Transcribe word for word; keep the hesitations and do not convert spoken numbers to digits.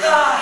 God.